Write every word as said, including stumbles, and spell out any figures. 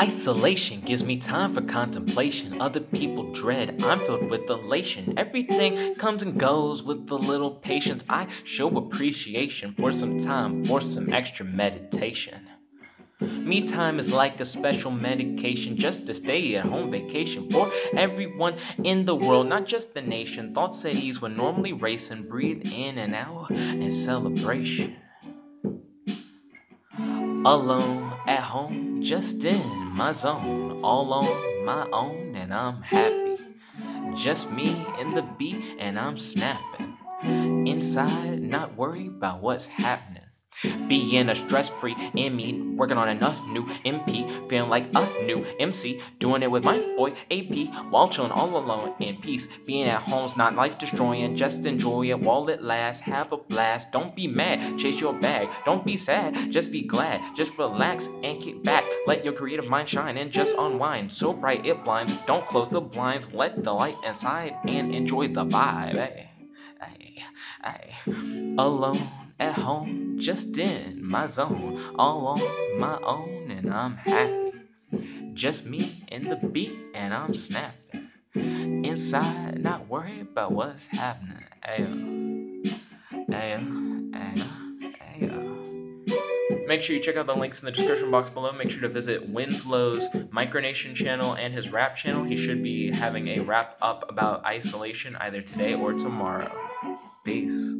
Isolation gives me time for contemplation. Other people dread, I'm filled with elation. Everything comes and goes with a little patience. I show appreciation for some time, for some extra meditation. Me time is like a special medication, just a stay-at-home vacation for everyone in the world, not just the nation. Thoughts at ease when normally racing, breathe in and out and celebration. Alone, at home, just in my zone, all on my own, and I'm happy. Just me and the beat, and I'm snapping. Inside, not worried about what's happening. Being a stress-free M E, working on enough new M P, feeling like a new M C, doing it with my boy A P, while chilling all alone in peace. Being at home's not life-destroying, just enjoy it while it lasts. Have a blast, don't be mad, chase your bag, don't be sad, just be glad, just relax and kick back. Let your creative mind shine and just unwind, so bright it blinds, don't close the blinds, let the light inside and enjoy the vibe. Hey, hey, hey. Alone, at home, just in my zone, all on my own, and I'm happy. Just me and the beat, and I'm snapping. Inside, not worried about what's happening. Ayo, ayo, ayo, ayo. Make sure you check out the links in the description box below. Make sure to visit Winslow's Micronation channel and his rap channel. He should be having a wrap up about isolation either today or tomorrow. Peace.